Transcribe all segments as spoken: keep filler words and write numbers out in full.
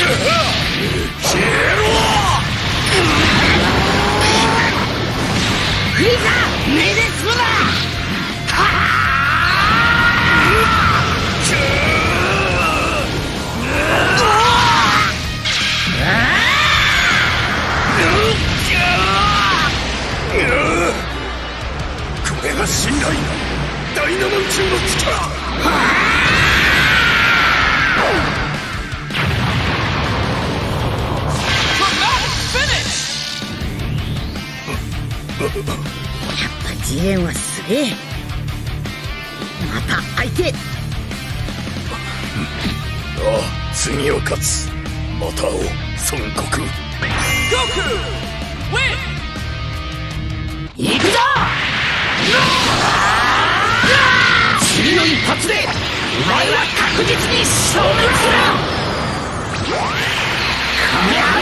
次元はすげえ。また相手。ああ、次を勝つ。また会おう、孫悟空。Goku win。行くぞ。次の一発でお前は確実に勝利する。カメハメ。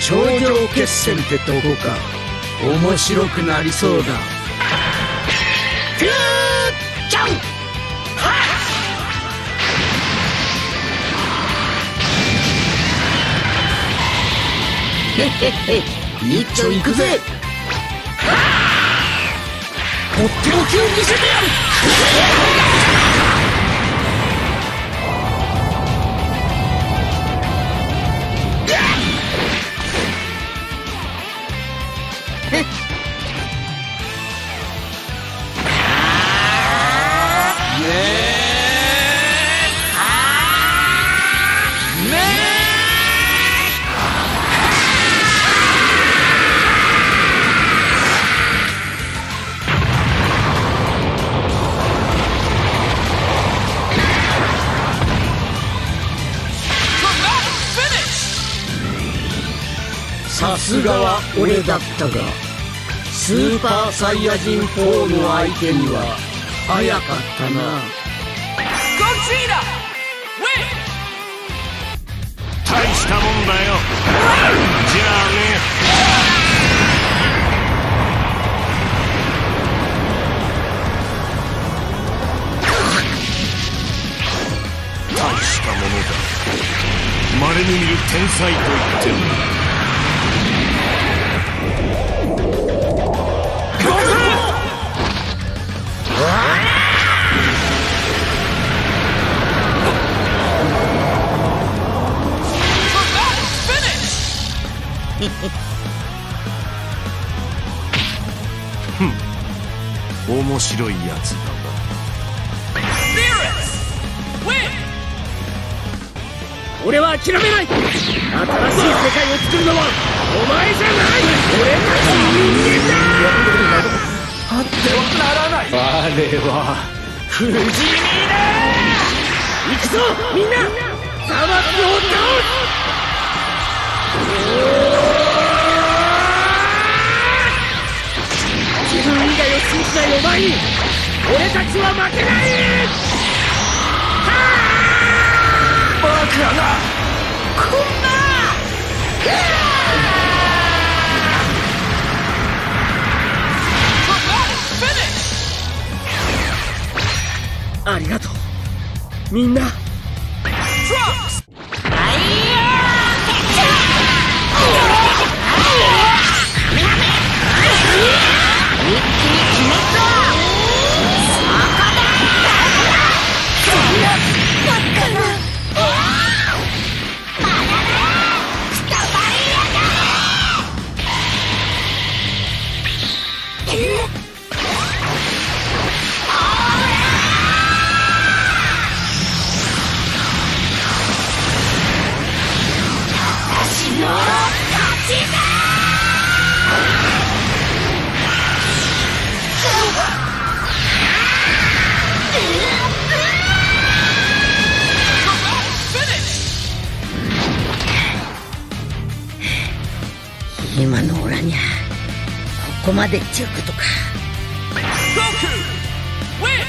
頂上決戦ってどこか面白くなりそうだ。フューチャンはっへっへっへ、一丁いくぜ。とっておきを見せてやる。さすがは俺だったが、スーパーサイヤ人フォーの相手には早かったな。ゴジラウェイ。大したもんだよ。じゃあね。大したものだ。まれに見る天才と言っても。面白いやつだわ。俺は諦めない。新しい世界を作るのはお前じゃない。俺たち人間だ。あってはならない。我は不死身だ。行くぞみんな、サマスを倒す。自分以外を信じないお前に俺たちは負けない。バカなこんなありがとうみんな。今のオラにゃここまでっちゅうことか。Goku, win!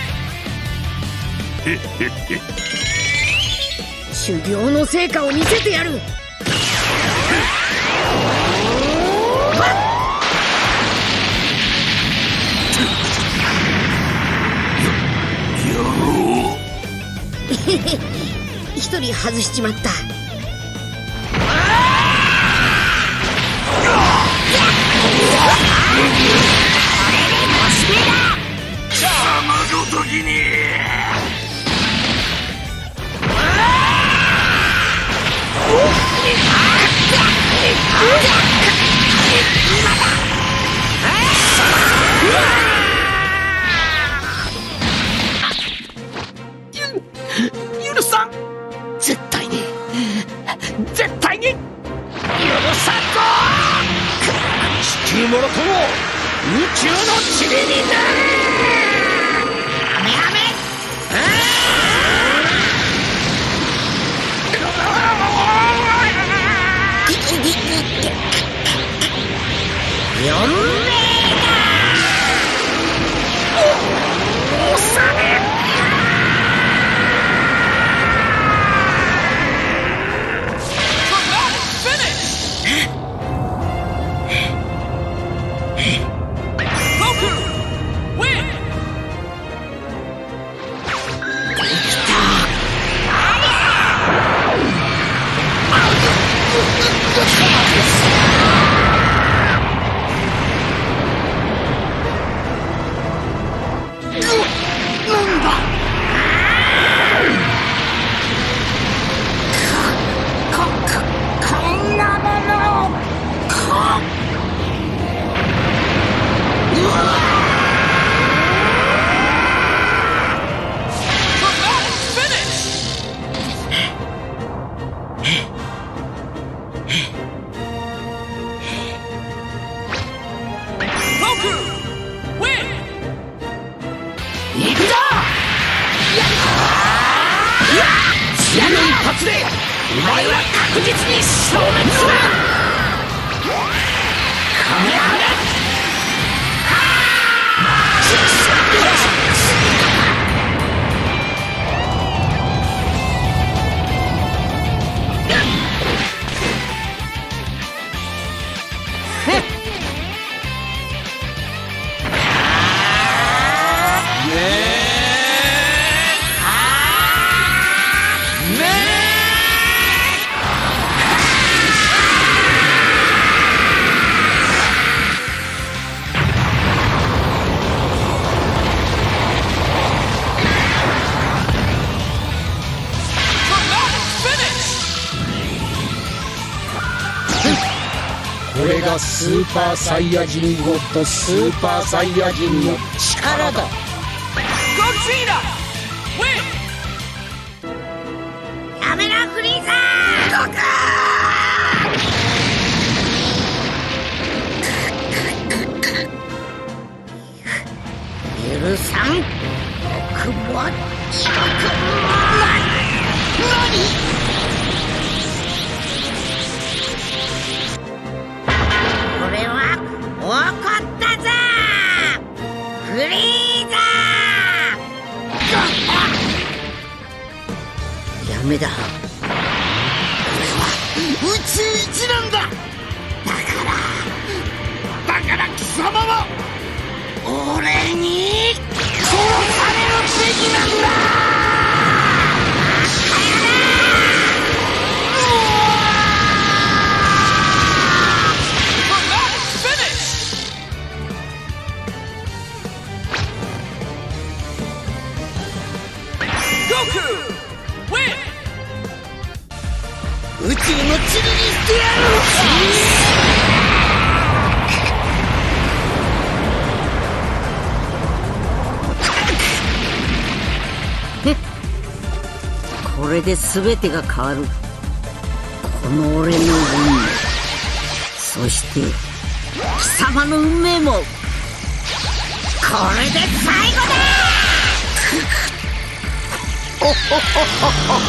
修行の成果を見せてやる。一人外しちまった。許さん。絶対に絶対に許さんぞ。地球もろとも宇宙の塵になれ。ハメハメ。よんめいだ。おさめスーパーサイヤ人ゴッド、スーパーサイヤ人の力だ。ゴジーラ、ウィン！やめろフリーザー！ゴクー！許さん！僕も僕も何？怒ったぞフリーザー。やめだ。これは宇宙一なんだ。だからだから貴様は俺に殺されるべきなんだ。れで全てが変わる。この俺の運命、そして貴様の運命もこれで最後だ！おほほほほほほ。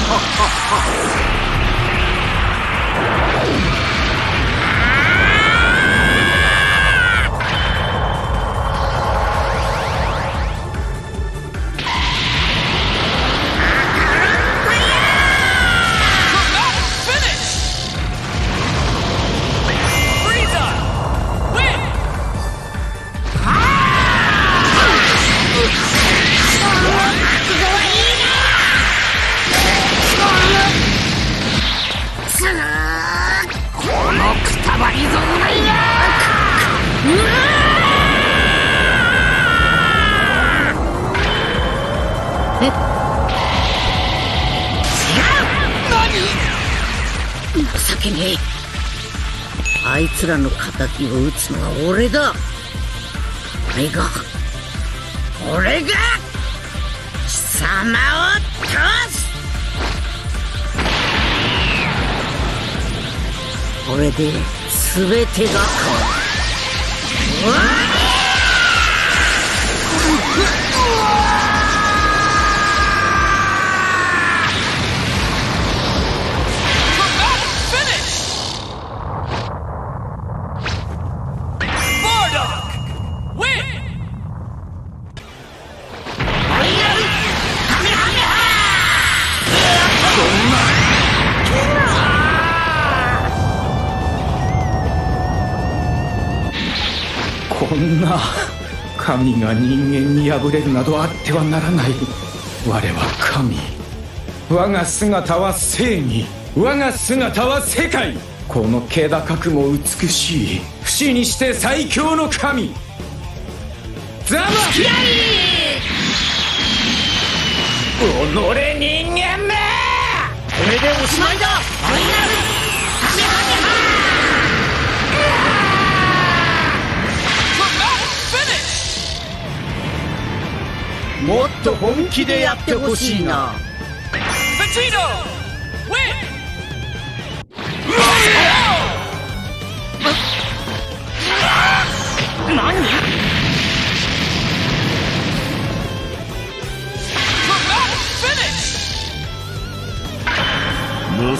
あいつらの敵を撃つのは俺だ。俺が俺が貴様を倒す。これで全てが変わる。こんな神が人間に敗れるなどあってはならない。我は神、我が姿は正義、我が姿は世界。この気高くも美しい、不死にして最強の神ザマキライ。己人間め、これでおしまいだ。ファイナルハメハメハ。もっと本気でやってほしいな。情け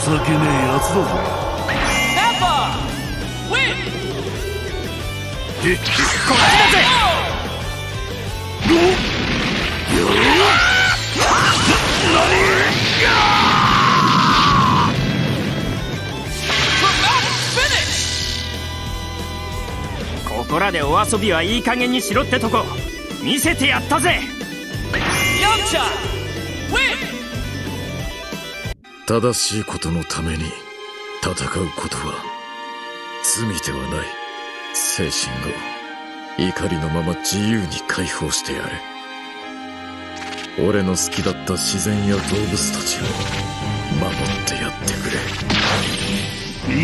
ねえやつだぜ。ここらでお遊びはいい加減にしろってとこ見せてやったぜ。正しいことのために戦うことは罪ではない。精神を怒りのまま自由に解放してやれ。俺の好きだった自然や動物たちを守ってやってくれ。い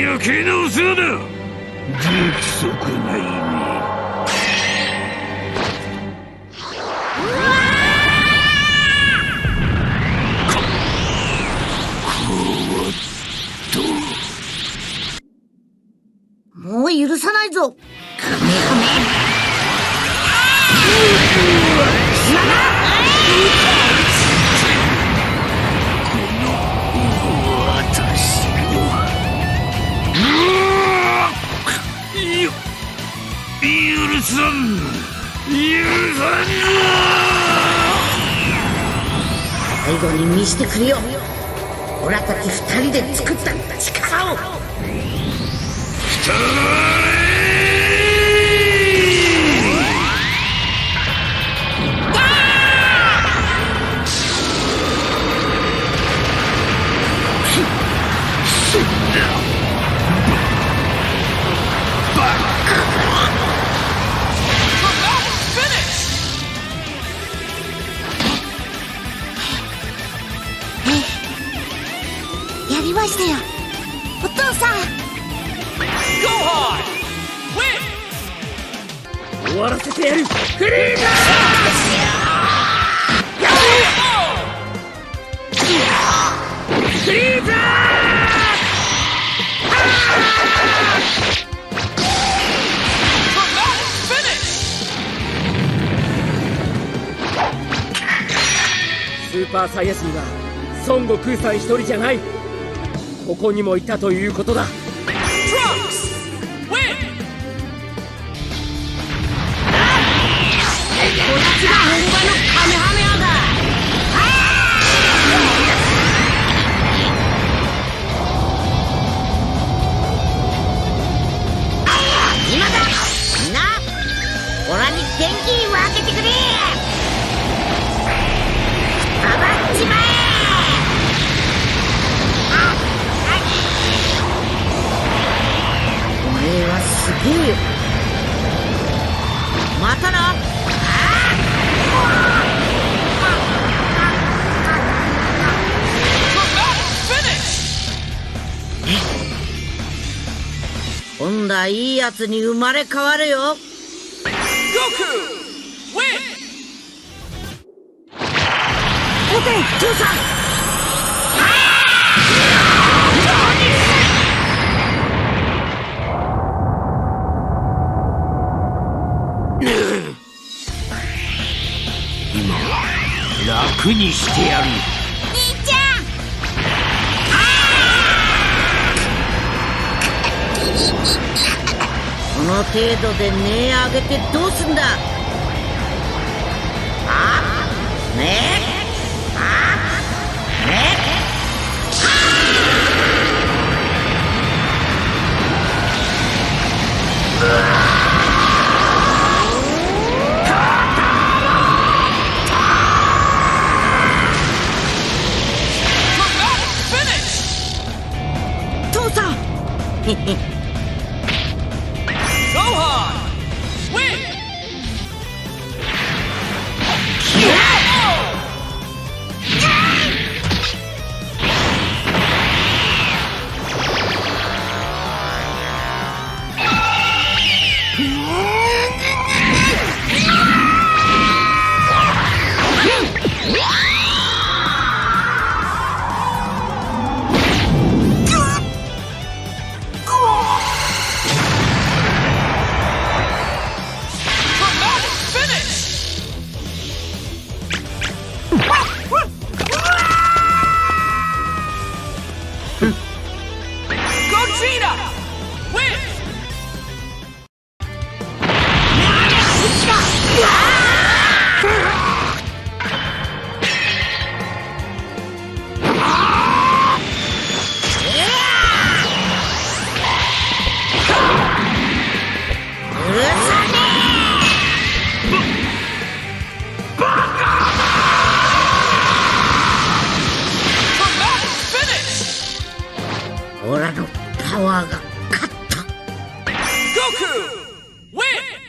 い余計なお世話だ。不規則な意味。もう許さないぞ。許さん、許さん。最後に見せてくれよ、オラたち二人で作った力を。きたお父さん、終わらせてやる。フリーザ！ーパーサイヤ人は孫悟空さん一人じゃない。ここにもいたということだ。元気に分けてくれ。あばっちまえ。あっ、お前はすげえよ。またな。ああ。今度はいいやつに生まれ変わるよ。Goku! Win! Okay, Jusan!この程度で値上げてどうすんだ。あっねえ、あっねえ、あっ、父さんヘヘパワーが勝った。Goku, win!